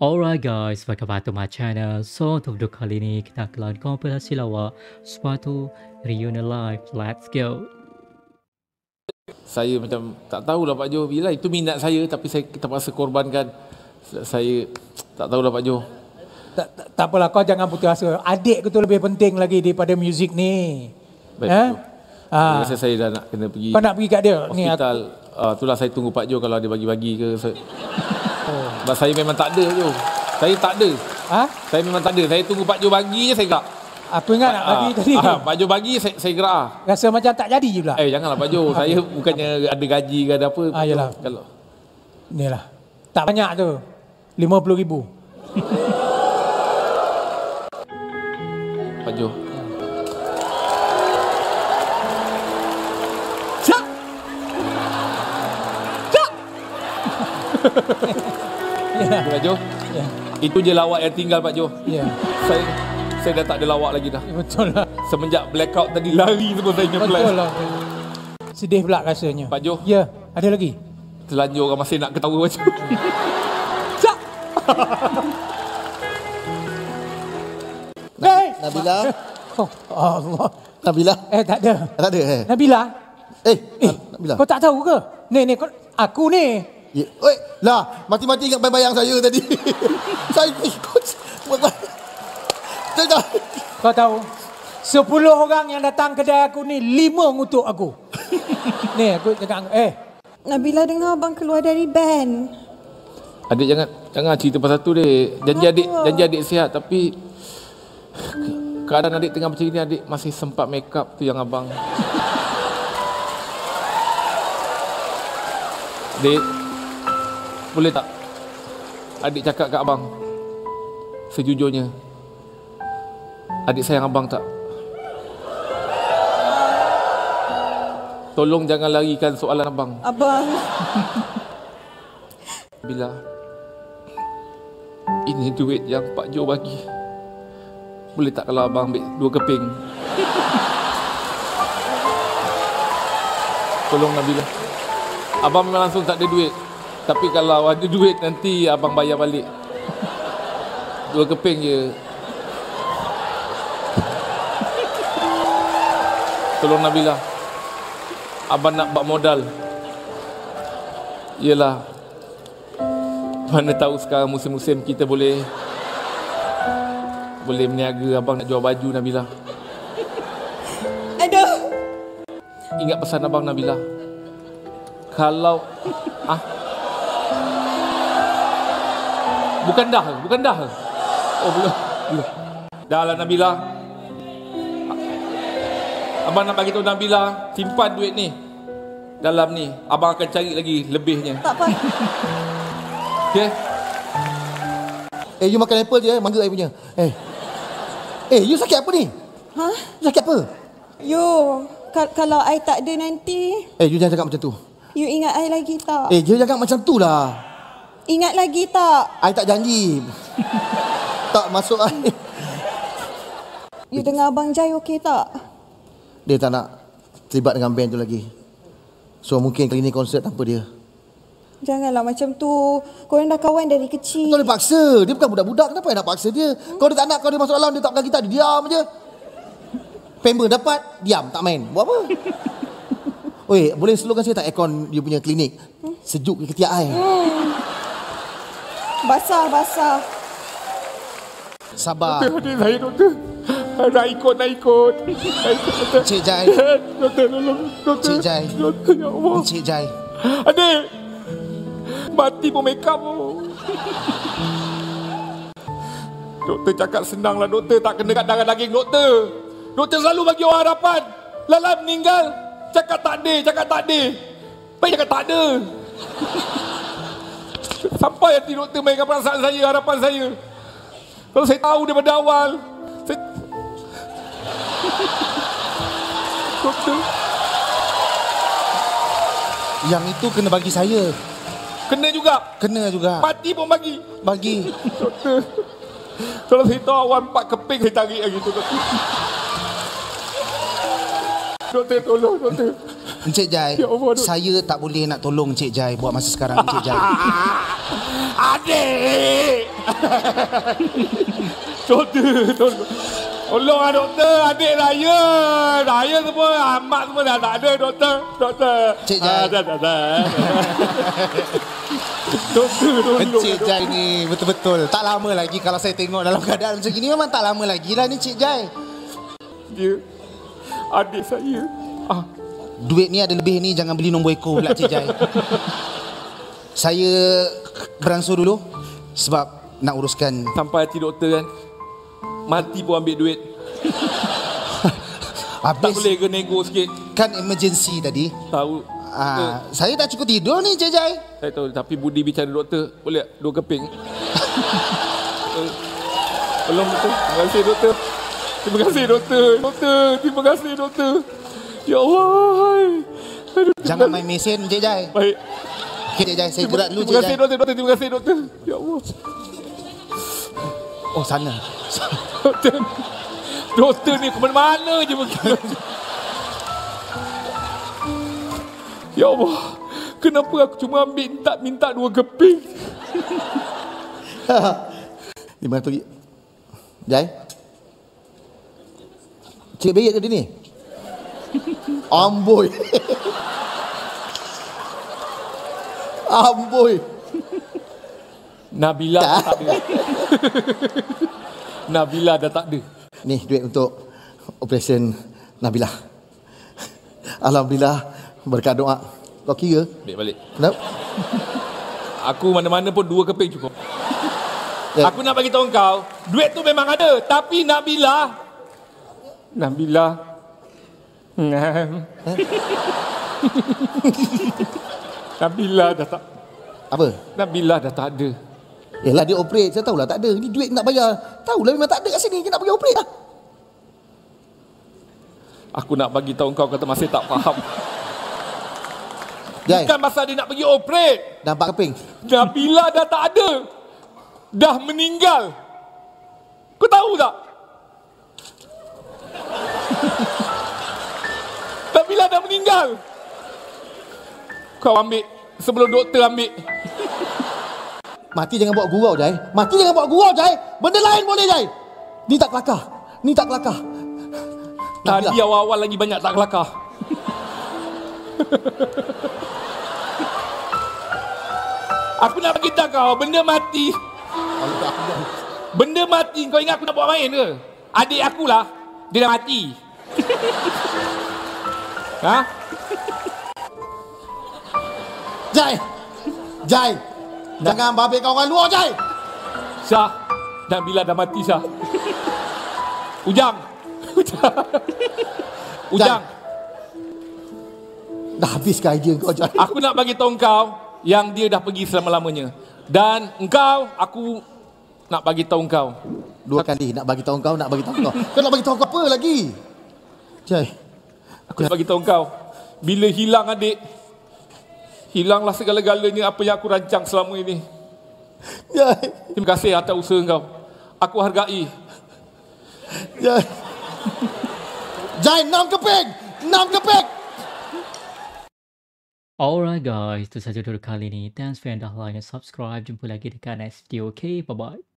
Alright guys, welcome back to my channel. So untuk video kali ini kita akan kompilasi lawak Sepahtu Reunion Live. Let's go. Saya macam tak tahulah Pak Jo, bila itu minat saya tapi saya terpaksa korbankan. Saya tak tahulah Pak Jo. Tak apalah, kau jangan putus asa. Adik kau tu lebih penting lagi daripada muzik ni. Baik. Ha? Rasa saya dah nak kena pergi. Kau nak pergi kat dia? Hospital. Itulah saya tunggu Pak Jo kalau dia bagi-bagi ke. Sebab saya memang tak ada Jo. Saya tak ada. Ha? Saya memang tak ada. Saya tunggu Pak Jo bagi je saya gerak. Aku ingat nak bagi tadi. Pak Jo bagi saya gerak. Rasa macam tak jadi pula. Janganlah Pak Jo. Saya bukannya ada gaji ke ada apa. Yalah. Kalau inilah. Tak banyak tu. 50,000. Pak Jo. Cak. Cak. Ya. Pak Jo, ya. Itu je lawak yang tinggal Pak Jo. Ya. Saya dah tak ada lawak lagi dah. Betul lah. Semenjak blackout tadi lari semua saya punya plan. Betul lah. Sedih pula rasanya. Pak Jo. Ya, ada lagi. Telanjur orang masih nak ketawa macam. Cak. Nabilah. Oh Allah. Nabilah. Tak ada. Tak ada. Nabilah. Nabilah. Kau tak tahu ke? Ni aku ni. Ya. Oi, lah, mati-mati ingat bayang saya tadi. Saya ikut. Kau tahu? 10 orang yang datang kedai aku ni, 5 ngutuk aku. Ni aku cakap, Nabilah dengar abang keluar dari band. Adik jangan cerita pasal tu dek. Janji adik sihat tapi keadaan adik tengah macam ni, adik masih sempat make up tu yang abang. Dek, boleh tak adik cakap kat abang sejujurnya? Adik sayang abang tak? Tolong jangan larikan soalan abang. Abang. Bila ini duit yang Pak Jo bagi, boleh tak kalau abang ambil 2 keping? Tolong Nabilah. Abang memang langsung tak ada duit, tapi kalau ada duit nanti abang bayar balik. 2 keping je. Tolong Nabilah. Abang nak buat modal. Yelah, mana tahu sekarang musim-musim kita boleh meniaga. Abang nak jual baju Nabilah. Aduh. Ingat pesan abang Nabilah. Kalau Bukan dah. Oh belum. Dah lah Nabilah. Abang nak bagi tahu Nabilah, simpan duit ni dalam ni. Abang akan cari lagi lebihnya. Tak apa. Okey. You makan apple je, mangga I punya. You sakit apa ni? Ha? You sakit apa? You kalau I tak ada nanti. You jangan cakap macam tu. You ingat I lagi tak? You jangan macam tu lah. Ingat lagi tak? I tak janji. Tak masuk I. You dengar Abang Jai okey tak? Dia tak nak terlibat dengan band tu lagi. So mungkin kali ni konsert tanpa dia. Janganlah macam tu. Korang dah kawan dari kecil. Kau dia paksa. Dia bukan budak-budak. Kenapa I nak paksa dia? Kalau dia tak nak, kalau dia masuk alam, dia tak pakai gitar, dia diam je. Pember dapat, diam, tak main. Buat apa? Oi, boleh slowkan saya tak aircon dia punya klinik? Sejuk ke ketiak I. Basah. Sabar. Doktor, saya doktor. Nak ikut. Encik Jai. Doktor, tolong. Doktor. Encik Jai. Doktor, ya Allah. Encik Jai. Adik. Mati pun make up. Doktor cakap senanglah doktor. Tak kena kat darah daging doktor. Doktor selalu bagi orang harapan. Lala meninggal. Cakap tak ada. Baik cakap tak ada. Sampai hati doktor mainkan perasaan saya, harapan saya. Kalau saya tahu daripada awal, doktor, yang itu kena bagi saya. Kena juga. Mati pun bagi. Doktor, kalau saya tahu awal 4 keping saya tarik lagi tu. Doktor, tolong doktor. Encik Jai, ya Allah, saya tak boleh nak tolong Encik Jai buat masa sekarang Encik Jai. Adik. Doktor, doktor. Tolong lah doktor, adik saya semua, amat semua dah tak ada doktor. Doktor. Encik Jai. Doktor, doktor. Encik Jai ni betul-betul tak lama lagi kalau saya tengok dalam keadaan macam ini memang tak lama lagi lah ni Encik Jai. Dia, adik saya. Ah, duit ni ada lebih ni jangan beli nombor ekor pula Encik Jai. Saya beransur dulu sebab nak uruskan. Sampai hati doktor kan. Mati pun ambil duit. Habis, tak boleh ke nego sikit. Kan emergency tadi. Tahu. Saya tak cukup tidur ni Encik Jai. Saya tahu tapi budi bicara doktor. Boleh tak? 2 keping. Tolong doktor. Terima kasih doktor. Terima kasih doktor. Doktor. Terima kasih doktor. Ya Allah. Jangan main mesin Encik Jai. Baik. Okay, Encik Jai saya gerak dulu Encik Jai. Terima kasih doktor. Terima kasih doktor. Ya Allah. Oh sana. Doktor, doktor ni kemana-mana je begitu. Ya Allah, kenapa aku cuma minta 2 keping? RM500. Jai, cik berit ke dia ni? Amboi. Amboi. Nabilah dah tak ada. Nabilah dah tak ada. Ni duit untuk operasi Nabilah. Alhamdulillah berkat doa. Kau kira? Ambil balik. Kenapa? Aku mana-mana pun 2 keping cukup. Ya. Aku nak bagi tahu kau, duit tu memang ada tapi Nabilah. Nabilah. Nabilah dah tak. Apa? Nabilah dah tak ada. Yelah dia operate, saya tahulah tak ada. Ini duit nak bayar. Tahulah memang tak ada kat sini. Dia nak pergi operate lah. Aku nak bagi tahu kau kata masih tak faham. Jai. Bukan pasal dia nak pergi operate. Dah 4 keping. Nabilah dah tak ada. Dah meninggal. Kau tahu tak? Nabilah dah meninggal. Kau ambil sebelum doktor ambil. Mati jangan buat gurau Jai. Mati jangan buat gurau Jai. Benda lain boleh Jai. Ni tak kelakar. Ni tak kelakar. Tadi awal-awal lagi banyak tak kelakar. Aku nak beritahu kau, benda mati. Benda mati. Kau ingat aku nak buat main ke? Adik akulah. Dia dah mati. Ha? Jai. Jai. Jangan babitkan orang luar Jai. Syah, Nabilah dah mati Syah. Ujang. Ujang. Ujang. Dah habiskan idea kau Jai. Aku nak bagi tahu kau yang dia dah pergi selama-lamanya. Dan engkau aku nak bagi tahu kau. 2 kali nak bagi tahu kau, nak bagi tahu kau. Kau nak bagi tahu kau apa lagi? Jai. Aku nak bagi tahu kau. Bila hilang adik, hilanglah segala-galanya apa yang aku rancang selama ini. Jai. Terima kasih atas usaha kau. Aku hargai. Jai. Jai, 6 keping. 6 keping. Alright guys, itu sahaja dulu kali ini. Thanks for yang dah like dan subscribe. Jumpa lagi dekat next video. Okay, bye-bye.